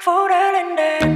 voor de lenden.